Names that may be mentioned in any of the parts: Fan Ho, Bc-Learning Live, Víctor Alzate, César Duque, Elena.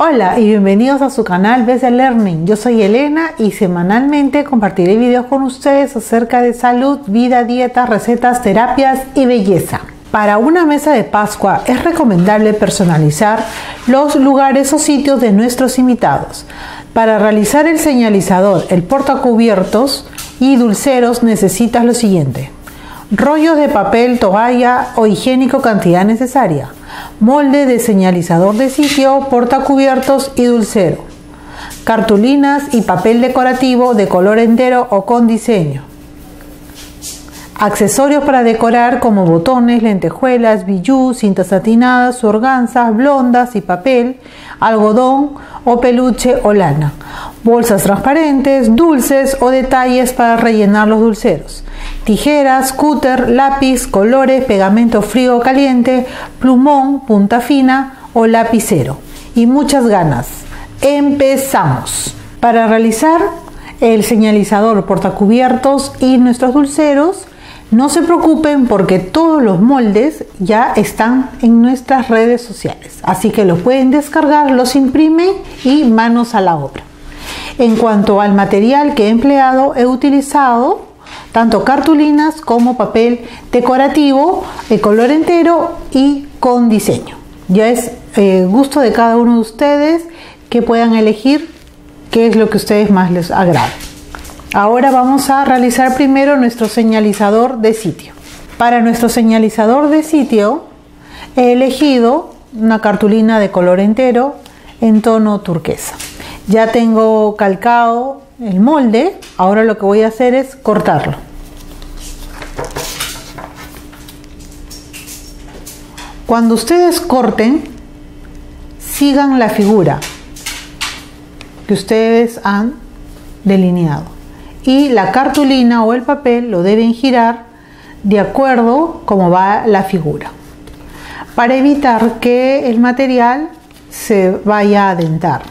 Hola y bienvenidos a su canal BC-Learning. Yo soy Elena y semanalmente compartiré videos con ustedes acerca de salud, vida, dietas, recetas, terapias y belleza. Para una mesa de Pascua es recomendable personalizar los lugares o sitios de nuestros invitados. Para realizar el señalizador, el portacubiertos y dulceros necesitas lo siguiente: rollos de papel, toalla o higiénico, cantidad necesaria. Molde de señalizador de sitio, portacubiertos y dulcero. Cartulinas y papel decorativo de color entero o con diseño. Accesorios para decorar como botones, lentejuelas, bijú, cintas satinadas, organzas, blondas y papel, algodón o peluche o lana. Bolsas transparentes, dulces o detalles para rellenar los dulceros. Tijeras, cúter, lápiz, colores, pegamento frío o caliente, plumón, punta fina o lapicero. Y muchas ganas. ¡Empezamos! Para realizar el señalizador, portacubiertos y nuestros dulceros, no se preocupen porque todos los moldes ya están en nuestras redes sociales. Así que los pueden descargar, los imprimen y manos a la obra. En cuanto al material que he empleado, he utilizado tanto cartulinas como papel decorativo de color entero y con diseño. Ya es gusto de cada uno de ustedes que puedan elegir qué es lo que a ustedes más les agrada. Ahora vamos a realizar primero nuestro señalizador de sitio. Para nuestro señalizador de sitio he elegido una cartulina de color entero en tono turquesa. Ya tengo calcado el molde, ahora lo que voy a hacer es cortarlo. Cuando ustedes corten, sigan la figura que ustedes han delineado. Y la cartulina o el papel lo deben girar de acuerdo como va la figura, para evitar que el material se vaya a adentar.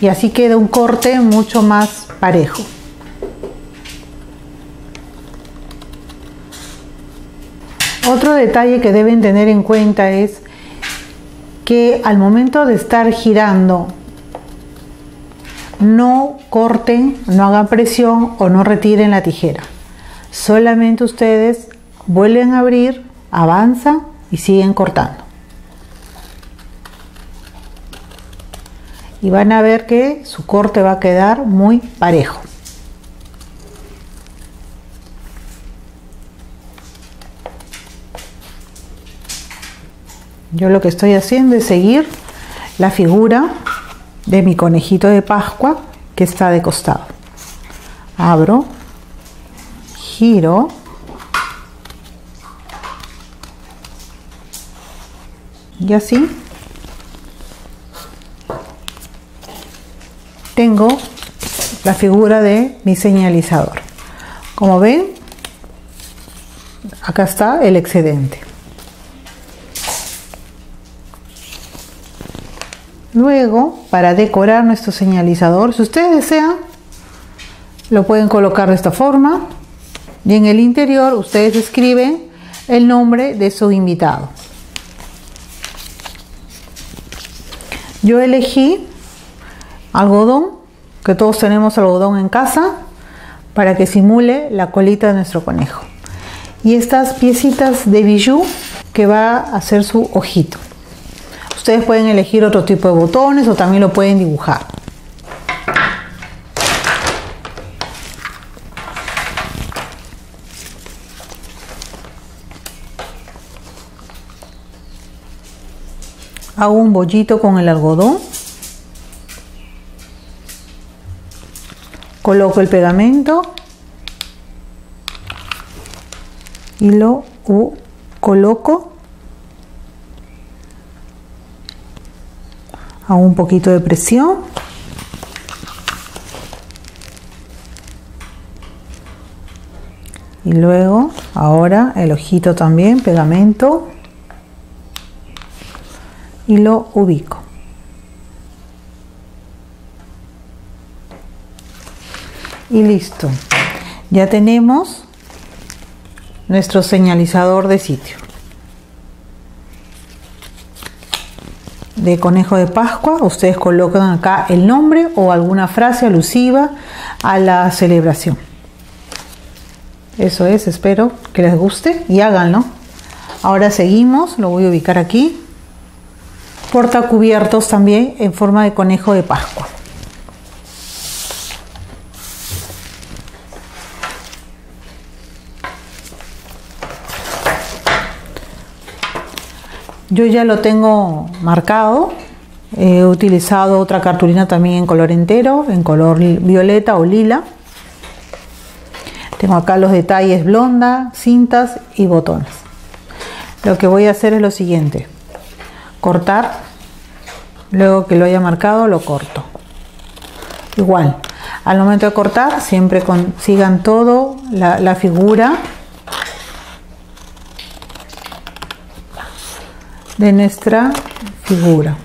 Y así queda un corte mucho más parejo. Otro detalle que deben tener en cuenta es que al momento de estar girando, no corten, no hagan presión o no retiren la tijera. Solamente ustedes vuelven a abrir, avanzan y siguen cortando. Y van a ver que su corte va a quedar muy parejo. Yo lo que estoy haciendo es seguir la figura de mi conejito de Pascua que está de costado. Abro, giro, y así tengo la figura de mi señalizador. Como ven, acá está el excedente. Luego, para decorar nuestro señalizador, si ustedes desean, lo pueden colocar de esta forma. Y en el interior, ustedes escriben el nombre de su invitado. Yo elegí algodón, que todos tenemos algodón en casa, para que simule la colita de nuestro conejo. Y estas piecitas de bijú que va a hacer su ojito. Ustedes pueden elegir otro tipo de botones o también lo pueden dibujar. Hago un bollito con el algodón. Coloco el pegamento y lo coloco a un poquito de presión y luego ahora el ojito también, pegamento, y lo ubico. Y listo, ya tenemos nuestro señalizador de sitio. de conejo de Pascua, ustedes colocan acá el nombre o alguna frase alusiva a la celebración. Eso es, espero que les guste y háganlo. Ahora seguimos, lo voy a ubicar aquí. Portacubiertos también en forma de conejo de Pascua. Yo ya lo tengo marcado, he utilizado otra cartulina también en color entero, en color violeta o lila. Tengo acá los detalles blonda, cintas y botones. Lo que voy a hacer es lo siguiente: cortar, luego que lo haya marcado lo corto. Igual, al momento de cortar siempre consigan todo la figura de nuestra figura.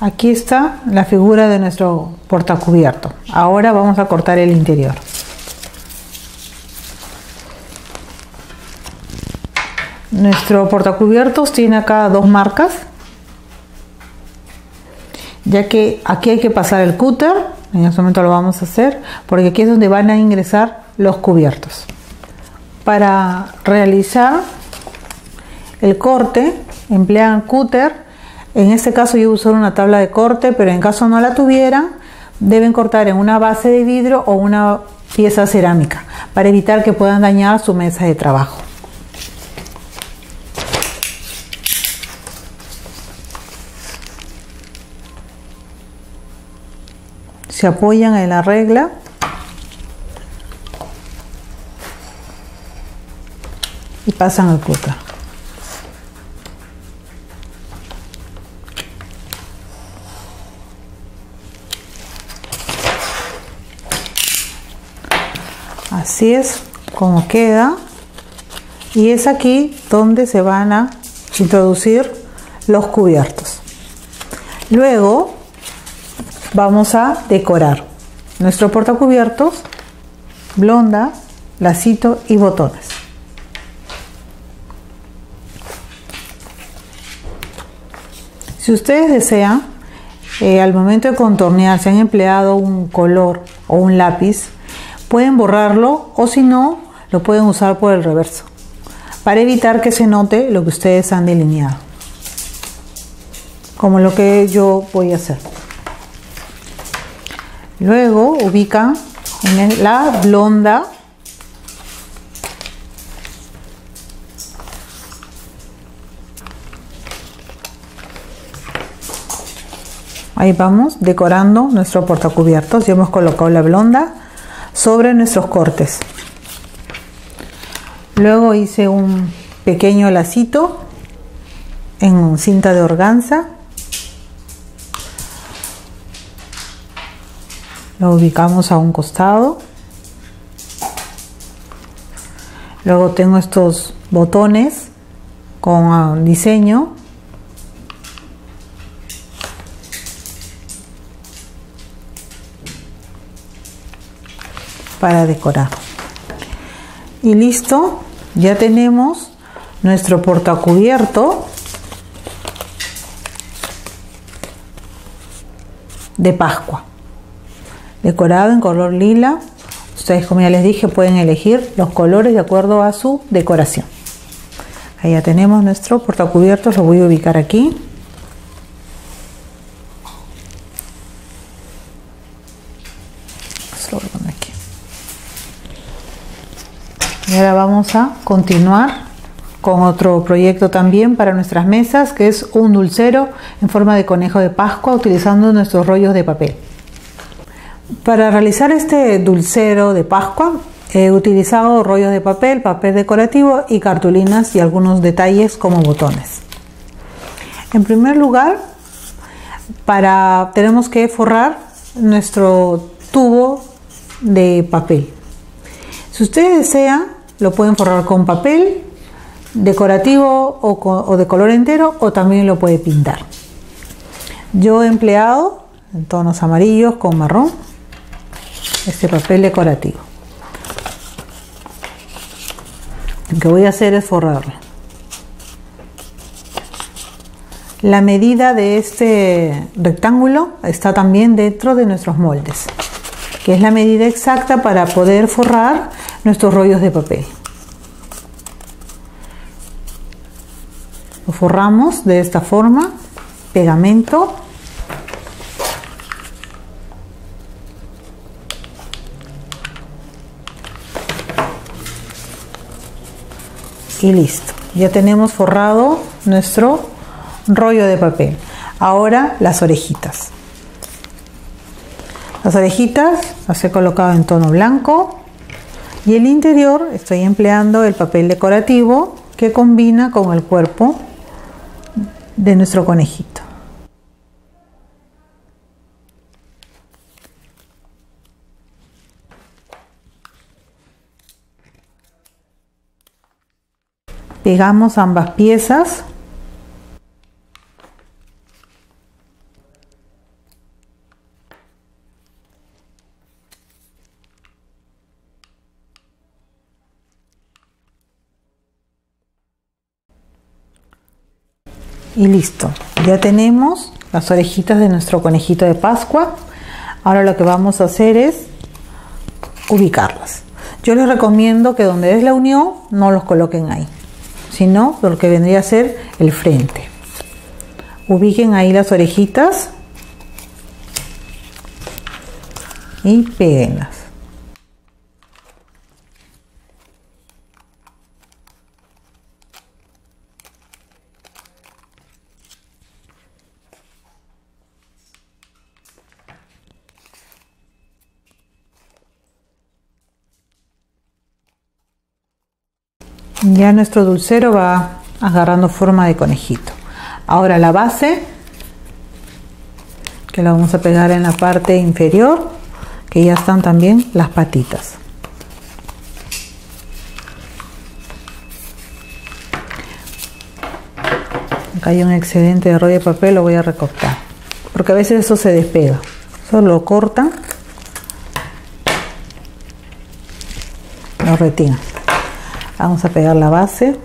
Aquí está la figura de nuestro portacubierto. Ahora vamos a cortar el interior. Nuestro portacubiertos tiene acá dos marcas, ya que aquí hay que pasar el cúter. En este momento lo vamos a hacer porque aquí es donde van a ingresar los cubiertos. Para realizar el corte emplean cúter. En este caso yo uso una tabla de corte, pero en caso no la tuvieran deben cortar en una base de vidrio o una pieza cerámica para evitar que puedan dañar su mesa de trabajo. Se apoyan en la regla y pasan al cúter. Así es como queda, y es aquí donde se van a introducir los cubiertos. Luego vamos a decorar nuestro portacubiertos, blonda, lacito y botones. Si ustedes desean, al momento de contornear, si han empleado un color o un lápiz, pueden borrarlo, o si no, lo pueden usar por el reverso para evitar que se note lo que ustedes han delineado, como lo que yo voy a hacer. Luego ubican la blonda . Ahí vamos decorando nuestro portacubiertos. Ya hemos colocado la blonda sobre nuestros cortes. Luego hice un pequeño lacito en cinta de organza. Lo ubicamos a un costado. Luego tengo estos botones con diseño. Para decorar. Y listo, ya tenemos nuestro portacubierto de Pascua. Decorado en color lila. Ustedes, como ya les dije, pueden elegir los colores de acuerdo a su decoración. Ahí ya tenemos nuestro portacubierto. Lo voy a ubicar aquí. Y ahora vamos a continuar con otro proyecto también para nuestras mesas, que es un dulcero en forma de conejo de Pascua utilizando nuestros rollos de papel. Para realizar este dulcero de Pascua he utilizado rollos de papel, papel decorativo y cartulinas, y algunos detalles como botones. En primer lugar, tenemos que forrar nuestro tubo de papel. Si ustedes desean, lo pueden forrar con papel, decorativo o de color entero, o también lo puede pintar. Yo he empleado en tonos amarillos con marrón este papel decorativo. Lo que voy a hacer es forrarlo. La medida de este rectángulo está también dentro de nuestros moldes, que es la medida exacta para poder forrar nuestros rollos de papel. Lo forramos de esta forma, pegamento, y listo. Ya tenemos forrado nuestro rollo de papel. Ahora las orejitas. Las orejitas las he colocado en tono blanco, y el interior estoy empleando el papel decorativo que combina con el cuerpo de nuestro conejito. Pegamos ambas piezas. Y listo, ya tenemos las orejitas de nuestro conejito de Pascua. Ahora lo que vamos a hacer es ubicarlas. Yo les recomiendo que donde es la unión no los coloquen ahí, sino lo que vendría a ser el frente. Ubiquen ahí las orejitas y péguenlas. Ya nuestro dulcero va agarrando forma de conejito. Ahora la base, que la vamos a pegar en la parte inferior, que ya están también las patitas. Acá hay un excedente de rollo de papel, lo voy a recortar, porque a veces eso se despega. Eso lo cortan, lo retiran. Vamos a pegar la base.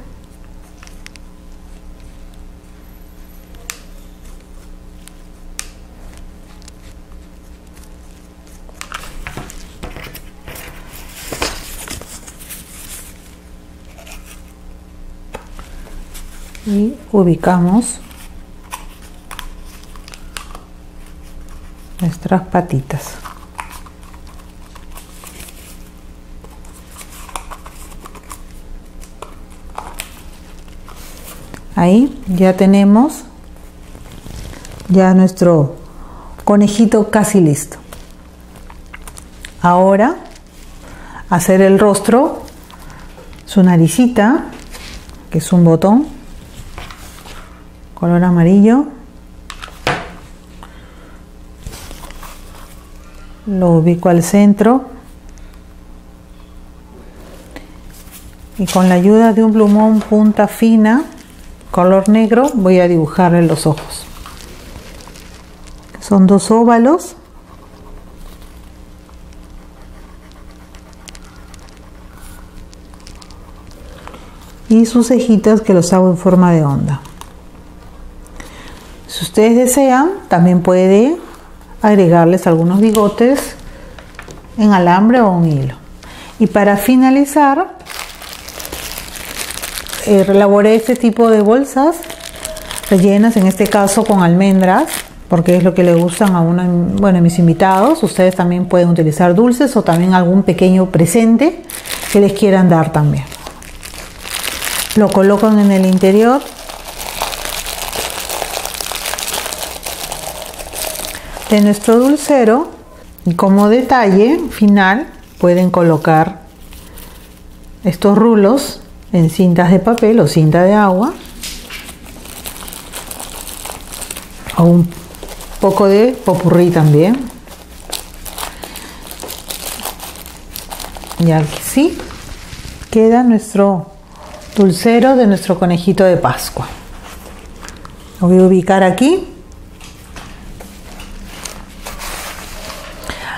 Y ubicamos nuestras patitas. Ahí ya tenemos ya nuestro conejito casi listo. Ahora hacer el rostro, su naricita, que es un botón color amarillo. Lo ubico al centro y con la ayuda de un plumón punta fina color negro voy a dibujar en los ojos. Son dos óvalos. Y sus cejitas, que los hago en forma de onda. Si ustedes desean, también puede agregarles algunos bigotes en alambre o un hilo. Y para finalizar, elaboré este tipo de bolsas rellenas, en este caso con almendras, porque es lo que le gustan a uno, bueno, a mis invitados. Ustedes también pueden utilizar dulces o también algún pequeño presente que les quieran dar también. Lo colocan en el interior. De nuestro dulcero, y como detalle final pueden colocar estos rulos en cintas de papel o cinta de agua, o un poco de popurrí también. Y aquí sí queda nuestro dulcero de nuestro conejito de Pascua. Lo voy a ubicar aquí.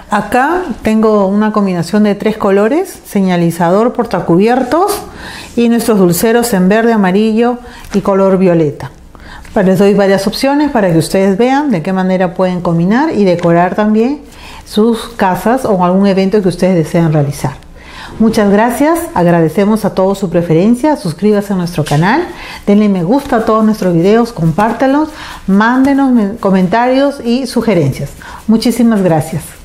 Acá tengo una combinación de tres colores, señalizador, portacubiertos y nuestros dulceros en verde, amarillo y color violeta. Les doy varias opciones para que ustedes vean de qué manera pueden combinar y decorar también sus casas o algún evento que ustedes desean realizar. Muchas gracias, agradecemos a todos su preferencia, suscríbase a nuestro canal, denle me gusta a todos nuestros videos, compártelos, mándenos comentarios y sugerencias. Muchísimas gracias.